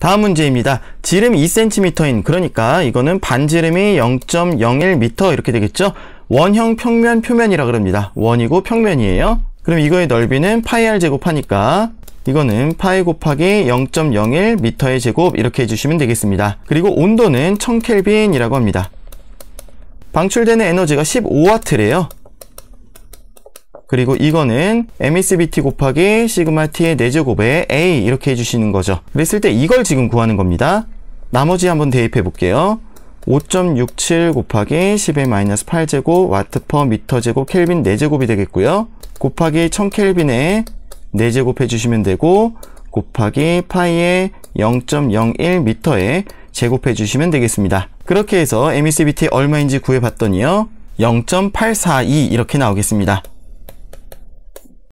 다음 문제입니다. 지름이 2cm인, 그러니까 이거는 반지름이 0.01m 이렇게 되겠죠. 원형 평면 표면이라 그럽니다. 원이고 평면이에요. 그럼 이거의 넓이는 파이R 제곱하니까 이거는 파이 곱하기 0.01m의 제곱 이렇게 해주시면 되겠습니다. 그리고 온도는 1000켈빈이라고 합니다. 방출되는 에너지가 15W래요. 그리고 이거는 MECVT 곱하기 시그마 T의 4제곱에 A 이렇게 해주시는 거죠. 그랬을 때 이걸 지금 구하는 겁니다. 나머지 한번 대입해 볼게요. 5.67 곱하기 10의 마이너스 8제곱 와트 퍼 미터 제곱 켈빈 4제곱이 되겠고요. 곱하기 1000켈빈에 4제곱 해주시면 되고 곱하기 파이의 0.01m에 제곱해 주시면 되겠습니다. 그렇게 해서 MECVT 얼마인지 구해봤더니요. 0.842 이렇게 나오겠습니다.